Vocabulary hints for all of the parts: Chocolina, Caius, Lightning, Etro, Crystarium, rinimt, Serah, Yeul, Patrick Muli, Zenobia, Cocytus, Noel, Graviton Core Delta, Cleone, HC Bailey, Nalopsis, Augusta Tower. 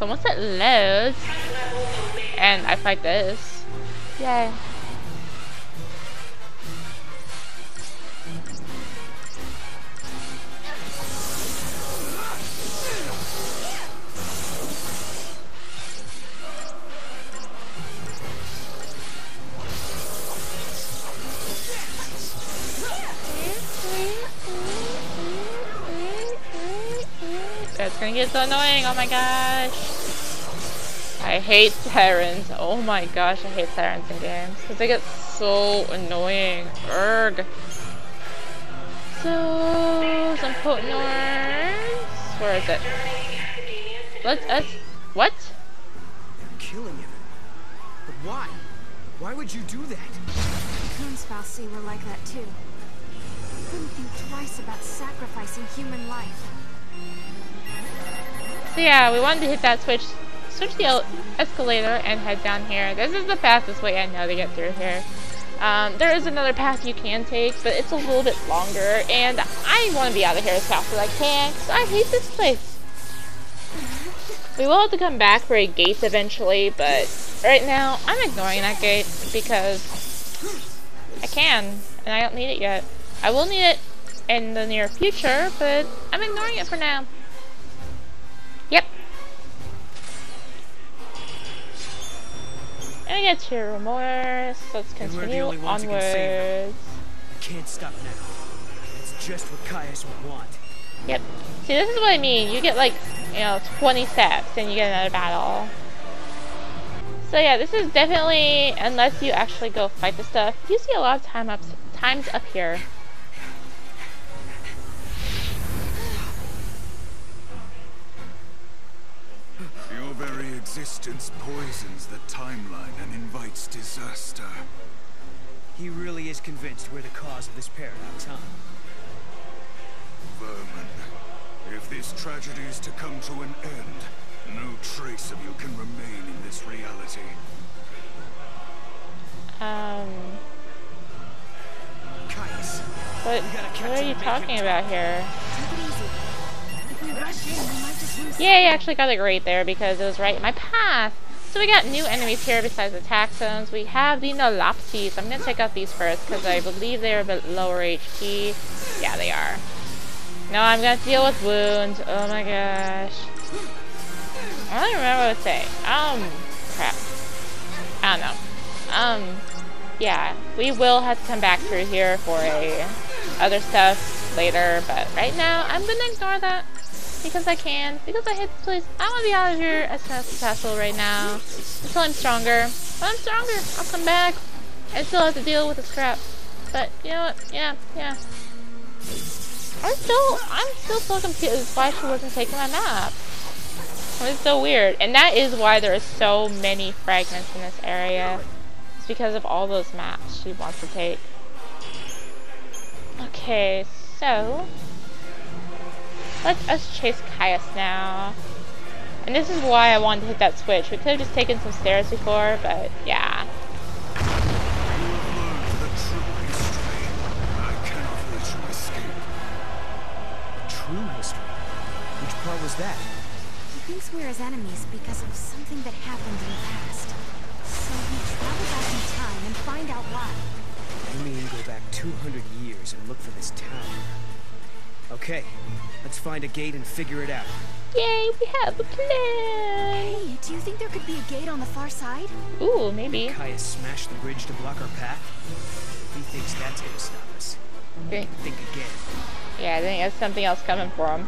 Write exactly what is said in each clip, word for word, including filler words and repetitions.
So once it loads, and I fight this, yay. That's gonna get so annoying, oh my gosh. I hate sirens, oh my gosh, I hate sirens in games. Because they get so annoying, erg. So, some potent orbs. Where is it? Let's, us, what? You're killing him. But why? Why would you do that? Coon's Falsi were like that too. You couldn't think twice about sacrificing human life. So yeah, we wanted to hit that switch, switch the escalator and head down here. This is the fastest way I know to get through here. Um, there is another path you can take, but it's a little bit longer, and I want to be out of here as fast as I can, because I hate this place. We will have to come back for a gate eventually, but right now, I'm ignoring that gate, because I can, and I don't need it yet. I will need it in the near future, but I'm ignoring it for now. Yep. And I get your remorse. Let's continue onwards. Can Can't stop now. That's just what Caius would want. Yep. See, this is what I mean. You get like, you know, twenty steps, and you get another battle. So yeah, this is definitely, unless you actually go fight the stuff, you see a lot of time ups, times up here. Your very existence poisons the timeline and invites disaster. He really is convinced we're the cause of this paradox, huh? Vermin, if this tragedy is to come to an end, no trace of you can remain in this reality. Um... Caius, what, what are you talking about here? Yeah, I actually got it right there because it was right in my path. So we got new enemies here besides the taxons. We have the Nalopsis. I'm gonna take out these first because I believe they're a bit lower H P. Yeah, they are. No, I'm gonna deal with wounds. Oh my gosh. I don't even remember what to say. Um, crap. I don't know. Um, yeah, we will have to come back through here for a other stuff later, but right now I'm gonna ignore that. Because I can, because I hate this place. I want to be out of here as fast as possible right now. Until I'm stronger. When I'm stronger, I'll come back. I still have to deal with this crap. But, you know what? Yeah, yeah. I'm still, I'm still so confused why she wasn't taking my map. It's so weird. And that is why there are so many fragments in this area. It's because of all those maps she wants to take. Okay, so... let us chase Caius now. And this is why I wanted to hit that switch. We could have just taken some stairs before, but yeah. You have learned the true history. I cannot let you escape. True history? Which part was that? He thinks we're his enemies because of something that happened in the past. So we travel back in time and find out why. You mean go back two hundred years and look for this town? Okay, let's find a gate and figure it out. Yay, we have a plan! Hey, do you think there could be a gate on the far side? Ooh, maybe. Caius smashed the bridge to block our path? He thinks that's gonna stop us. Great. Think again. Yeah, I think there's something else coming for him.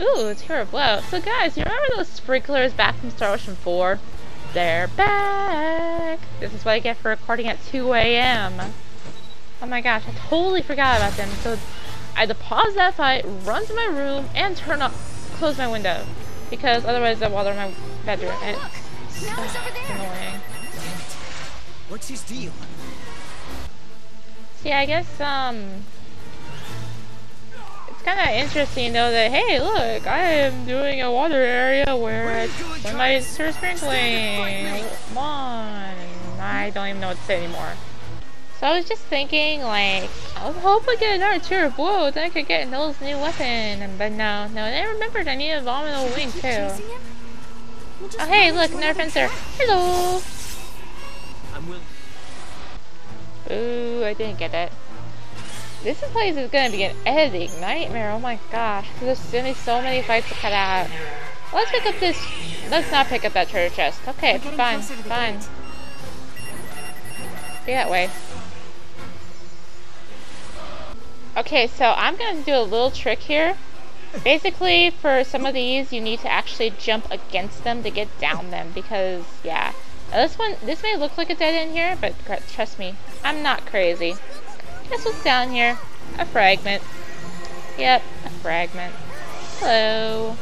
Ooh, it's here a blow. So guys, you remember those sprinklers back from Star Ocean four? They're back! This is what I get for recording at two A M Oh my gosh, I totally forgot about them, so I had to pause that fight, run to my room, and turn up, close my window. Because otherwise they'll water my bedroom. No, and, it's uh, annoying. What's his deal? See, I guess, um... it's kind of interesting, though, that, hey, look, I am doing a water area where somebody's sprinkling. Come on. I don't even know what to say anymore. So So I was just thinking, like, I hope I get another tier of wood, then I could get Noel's new weapon. But no, no, and I remembered I need an abominable wing too. We'll oh hey, look, another fencer. Hello. I'm willing. Ooh, I didn't get it. This place is gonna be an editing nightmare. Oh my gosh, there's gonna be so many fights to cut out. Let's pick up this. Let's not pick up that treasure chest. Okay, fine, fine. Be that way. Okay, so I'm gonna do a little trick here. Basically, for some of these, you need to actually jump against them to get down them because, yeah. Now this one, this may look like a dead end here, but trust me, I'm not crazy. Guess what's down here? A fragment. Yep, a fragment. Hello.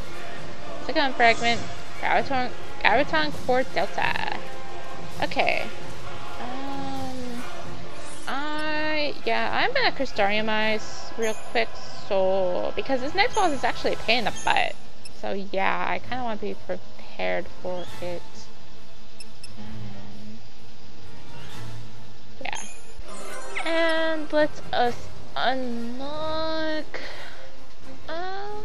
Click on fragment. Graviton, Graviton Core Delta. Okay. Um. I yeah, I'm gonna Crystariumize real quick. So because this next boss is actually a pain in the butt. So yeah, I kind of want to be prepared for it. And let us unlock. Um,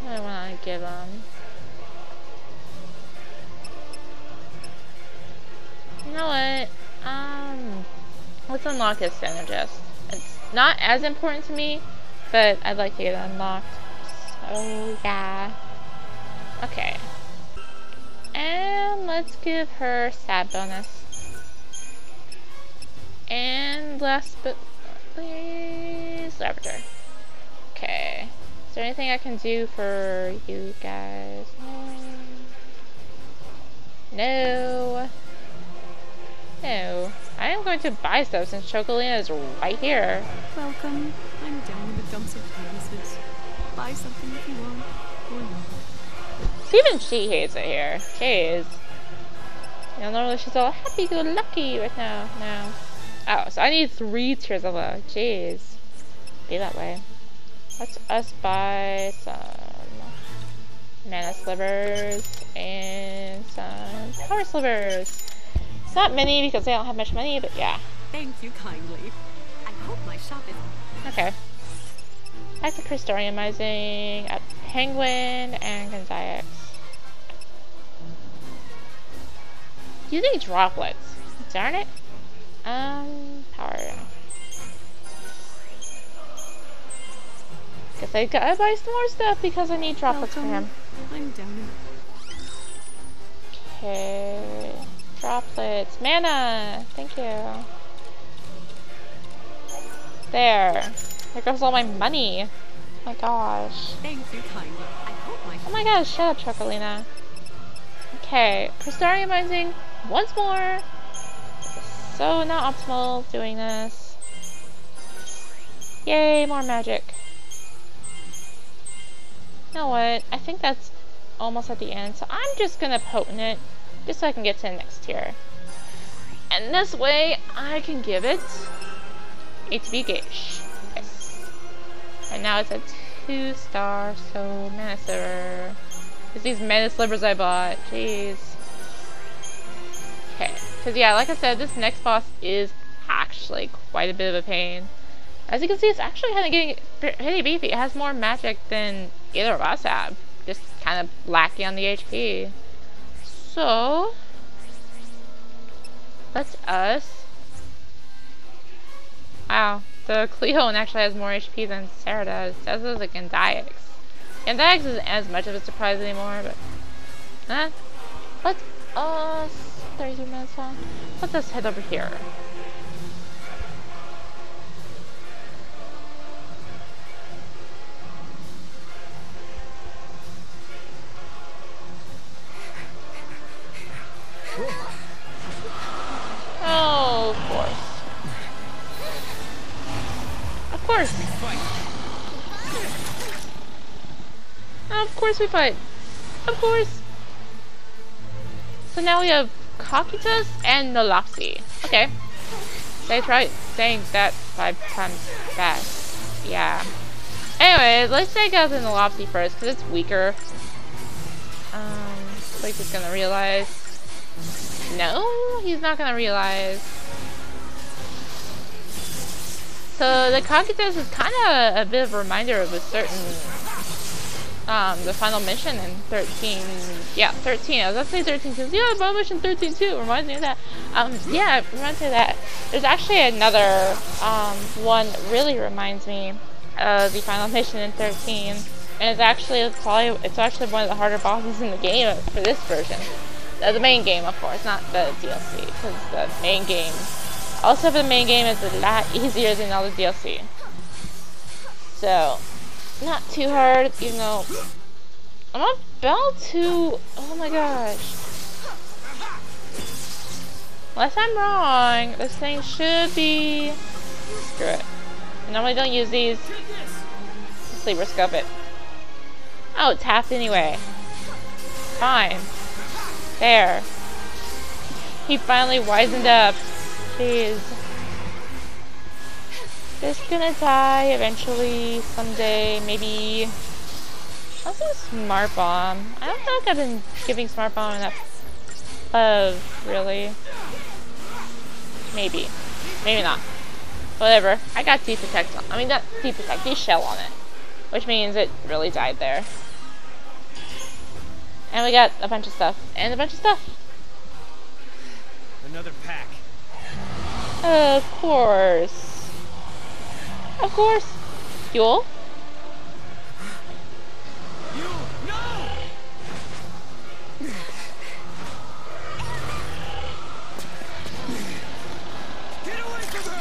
what do I want to give them? You know what? Um, let's unlock this synergist. It's not as important to me, but I'd like to get it unlocked. So yeah. Okay. And let's give her stab bonus. And last but not least, laboratory. Okay. Is there anything I can do for you guys? No. No. I am going to buy stuff since Chocolina is right here. Welcome. I'm down with the dumps of canvases. Buy something if you want or not. Even she hates it here. Jeez. You know, normally she's all happy-go-lucky right now. No. Oh, so I need three tiers of love. Jeez. Be that way. Let's us buy some mana slivers and some power slivers. It's not many because I don't have much money, but yeah. Thank you kindly. I hope my shop is okay. That's a Crystariumizing at Penguin and Gonzaix. Using droplets. Darn it. Um, power. Guess I gotta buy some more stuff because I need droplets for him. I'm down. Okay. Droplets. Mana! Thank you. There. There goes all my money. Oh my gosh. Thank you kindly. I hope my oh my gosh, shut up, Chocolina. Okay, Crystariumizing once more. So not optimal doing this. Yay, more magic. You know what? I think that's almost at the end, so I'm just gonna potent it just so I can get to the next tier. And this way I can give it H B gauge. And now it's a two star, so mana sliver. It's these mana slivers I bought. Jeez. Okay. Because, yeah, like I said, this next boss is actually quite a bit of a pain. As you can see, it's actually kind of getting pretty beefy. It has more magic than either of us have. Just kind of lacking on the H P. So, let's us. Wow. So Cleone actually has more H P than Serah does. Serah does like Zenobia. Zenobia isn't as much of a surprise anymore, but huh? Let's uh thirty-two minutes long. Let's just head over here. Oh, of course. Of course. Of course we fight. Of course. So now we have Cocytus and Nolopsy. Okay. They tried saying that five times fast. Yeah. Anyway, let's take out the Nolopsy first because it's weaker. Um, like it's gonna realize. No, he's not gonna realize. So the Cognitus is kind of a bit of a reminder of a certain, um, the final mission in thirteen. Yeah, thirteen. I was gonna say thirteen because yeah, final mission thirteen too reminds me of that. Um, yeah, it reminds me of that. There's actually another um one that really reminds me of the final mission in thirteen. And it's actually it's probably it's actually one of the harder bosses in the game for this version, uh, the main game of course, not the D L C, because the main game, also for the main game, is a lot easier than all the D L C. So, not too hard, even though I'm about to. Oh my gosh! Unless I'm wrong, this thing should be. Screw it. I normally don't use these. Let's risk of it. Oh, it tapped anyway. Fine. There. He finally wisened up. Jeez. Just gonna die eventually, someday, maybe. Also, Smart Bomb. I don't feel like I've been giving Smart Bomb enough love, really. Maybe. Maybe not. Whatever. I got Deep Protect on. I mean, not Deep Protect, D Shell on it. Which means it really died there. And we got a bunch of stuff. And a bunch of stuff. Another pack. Of course. Of course. Yeul? You no! Get away from her!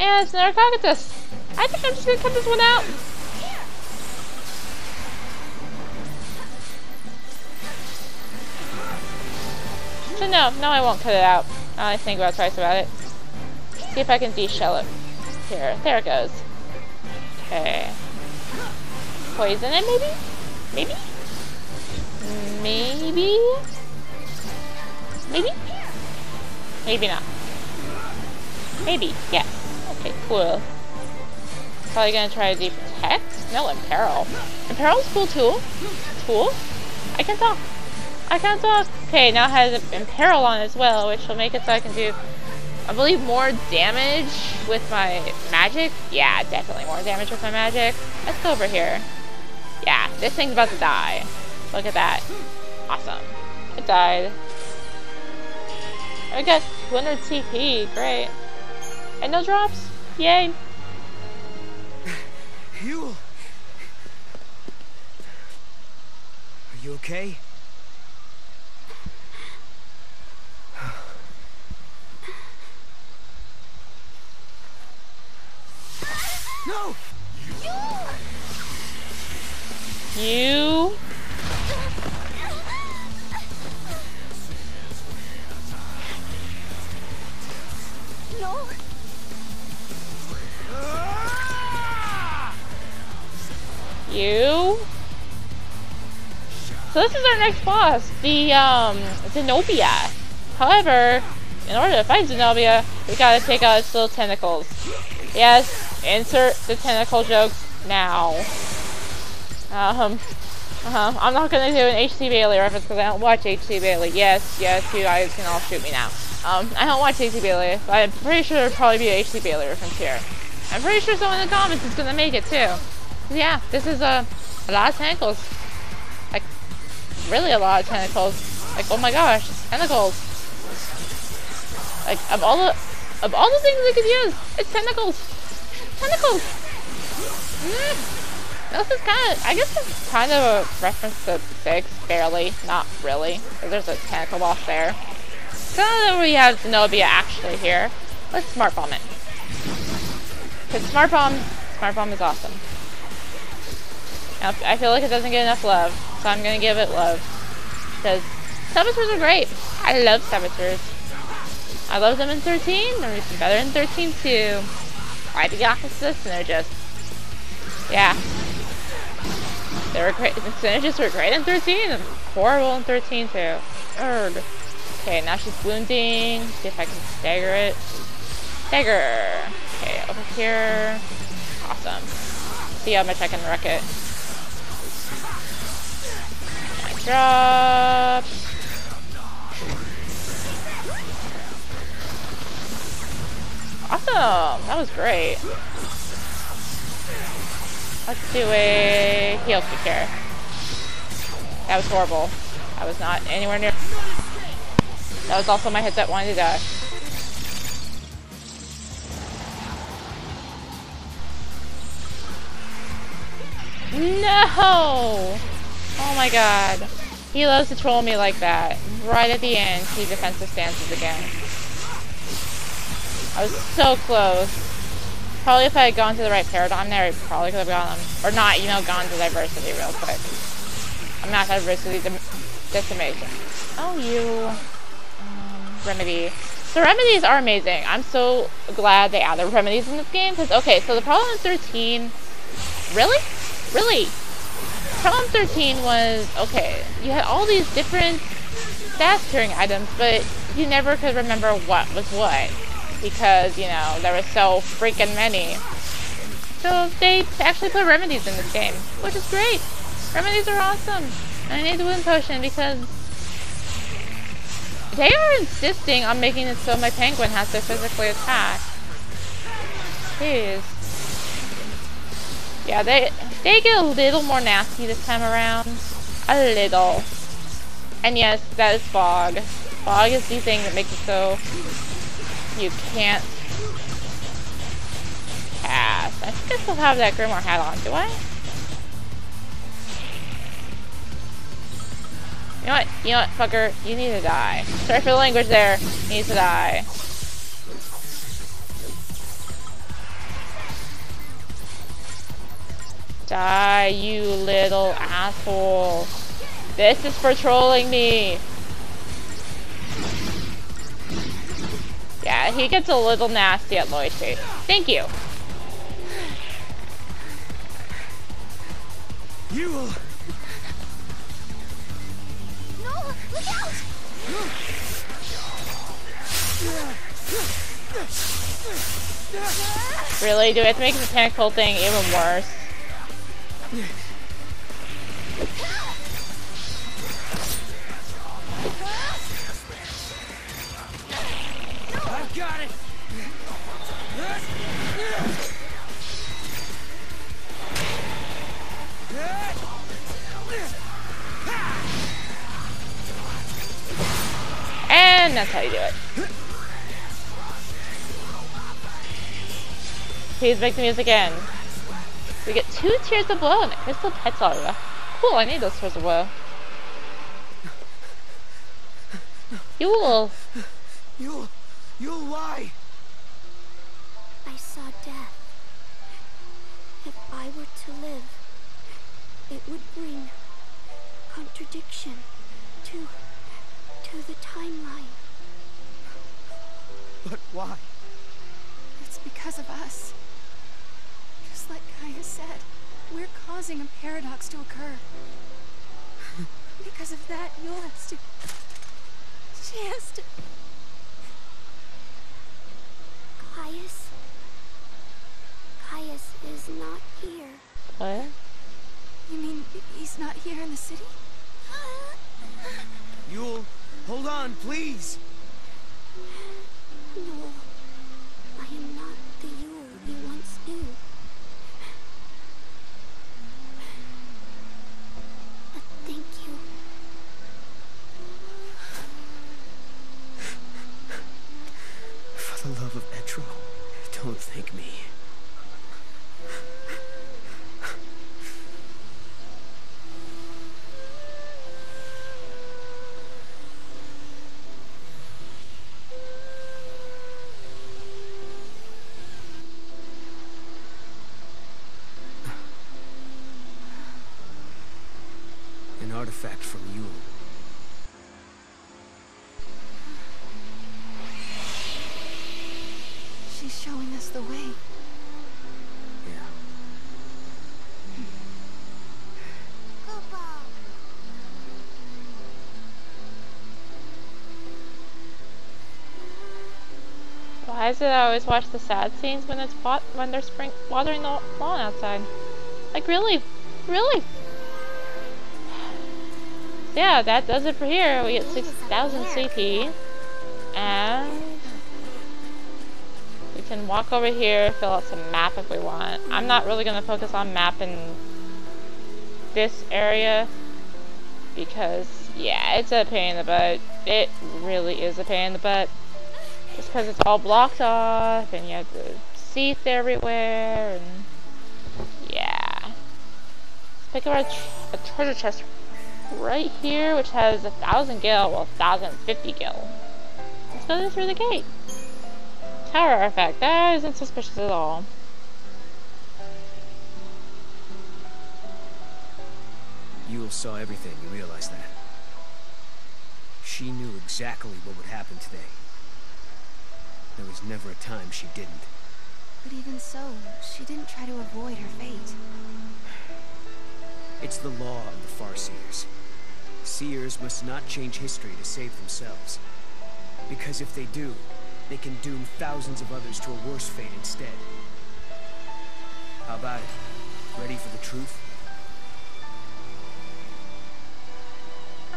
And it's another Cognitus. I think I'm just gonna cut this one out. So no, no I won't cut it out. I'll think about twice about it. See if I can de-shell it. Here, there it goes. Okay. Poison it maybe? Maybe? Maybe? Maybe? Maybe not. Maybe, yes. Okay, cool. Probably gonna try to de-protect? No, Imperil. Imperil's cool too. Cool. I can talk. I can't talk. Okay, now it has Imperil on as well, which will make it so I can do, I believe, more damage with my magic. Yeah, definitely more damage with my magic. Let's go over here. Yeah, this thing's about to die. Look at that. Awesome. It died. I got two hundred T P. Great. And no drops. Yay. Yeul. Are you okay? No. You. No. You. So this is our next boss, the um, Zenobia. However, in order to fight Zenobia, we gotta take out its little tentacles. Yes, insert the tentacle jokes now. Um, uh-huh. I'm not gonna do an H C Bailey reference because I don't watch H C Bailey. Yes, yes, you guys can all shoot me now. Um, I don't watch H C Bailey, but I'm pretty sure there'll probably be an H C Bailey reference here. I'm pretty sure someone in the comments is gonna make it too. Yeah, this is a, a lot of tentacles. Like, really a lot of tentacles. Like, oh my gosh, tentacles. Like, of all the, of all the things we could use, it's tentacles. Tentacles! Mm. This is kind of, I guess it's kind of a reference to six, barely, not really. There's a tentacle boss there. So now that we have Zenobia actually here, let's Smart Bomb it. Because Smart Bomb, Smart Bomb is awesome. I feel like it doesn't get enough love, so I'm gonna give it love. Because saboteurs are great. I love saboteurs. I love them in thirteen, they're even better in thirteen too. I the opposites, and they're just, yeah. They were great, the synergists were great in thirteen, and horrible in thirteen too. Urgh. Okay, now she's wounding. See if I can stagger it. Stagger. Okay, over here. Awesome. See how much I can wreck it. Crap! Awesome! That was great. Let's do a heel kick here. That was horrible. I was not anywhere near. That was also my hit that wanted to die. No! Oh my god. He loves to troll me like that. Right at the end, he defensive stances again. I was so close. Probably if I had gone to the right paradigm there, I probably could have gotten him. Or not, you know, gone to diversity real quick. I'm not diversity, dim decimation. Oh, you. Um, remedy. The remedies are amazing. I'm so glad they added remedies in this game. Because, okay, so the problem in thirteen. Really? Really? Problem thirteen was, okay, you had all these different stat curing items, but you never could remember what was what. Because, you know, there were so freaking many. So they actually put remedies in this game, which is great. Remedies are awesome. And I need the wound potion because they are insisting on making it so my penguin has to physically attack. Jeez. Yeah, they they get a little more nasty this time around. A little. And yes, that is fog. Fog is the thing that makes it so you can't cast. I think I still have that Grimoire hat on, do I? You know what? You know what, fucker? You need to die. Sorry for the language there. You need to die. Die, you little asshole. This is for trolling me. Yeah, he gets a little nasty at Loichi. Thank you. You will. No, look out! Really? Do I have to make the panic pull thing even worse? I've got it. And that's how you do it. Please make the music end. We get two tiers of blow and a crystal petal. Cool, I need those tiers of blow. Yeul. Yeul. Yeul, why? I saw death. If I were to live, it would bring contradiction to to the timeline. But why? It's because of us. Like Caius said, we're causing a paradox to occur. Because of that, Yeul has to. She has to. Caius. Caius is not here. What? You mean he's not here in the city? Yeul, hold on, please. No, I am not the Yeul you once knew. Thank you. For the love of Etro, don't thank me. Artifact from Yeul. She's showing us the way. Yeah. Goodbye. Why is it I always watch the sad scenes when it's hot, when they're spring watering the lawn outside? Like really, really. yeah, that does it for here. We get six thousand C P. And we can walk over here, fill out some map if we want. I'm not really going to focus on map in this area because, yeah, it's a pain in the butt. It really is a pain in the butt. Just because it's all blocked off and you have the seats everywhere. And yeah. Let's pick up our tr a treasure chest right here, which has a thousand gil, well, one thousand fifty gil. Let's go in through the gate. Tower artifact. That isn't suspicious at all. Yeul saw everything, you realize that. She knew exactly what would happen today. There was never a time she didn't. But even so, she didn't try to avoid her fate. It's the law of the Farseers. Seers must not change history to save themselves. Because if they do, they can doom thousands of others to a worse fate instead. How about it? Ready for the truth?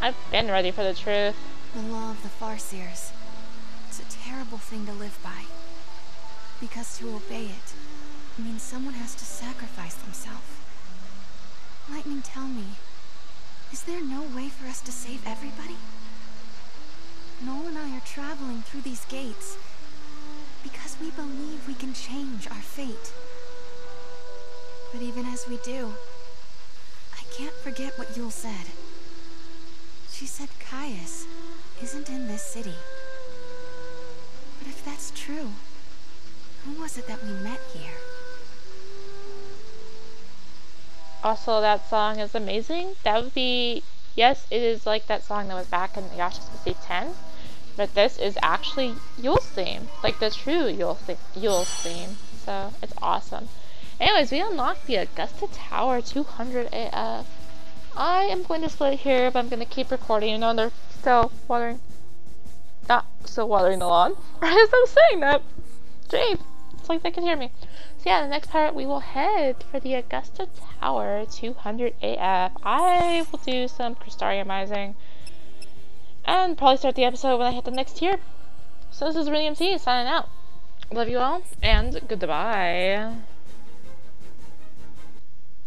I've been ready for the truth. The law of the Farseers. It's a terrible thing to live by. Because to obey it means someone has to sacrifice themselves. Lightning, tell me, is there no way for us to save everybody? Noel and I are traveling through these gates because we believe we can change our fate. But even as we do, I can't forget what Yeul said. She said Caius isn't in this city. But if that's true, who was it that we met here? Also, that song is amazing. That would be, yes, it is like that song that was back in Yasha's ten, but this is actually Yeul's theme, like the true Yeul thi Yeul's theme, so it's awesome. Anyways, we unlocked the Augusta Tower two hundred A F. I am going to split here, but I'm going to keep recording, even though they're still watering, not still watering the lawn. Right as I'm saying that, jeez, it's like they can hear me. So yeah, the next part we will head for the Augusta Tower two hundred A F. I will do some Crystariumizing and probably start the episode when I hit the next tier. So this is rinimt signing out. Love you all and goodbye.